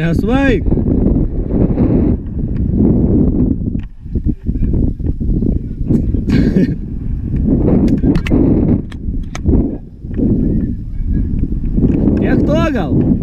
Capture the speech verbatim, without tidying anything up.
Now swipe. Jak to agał?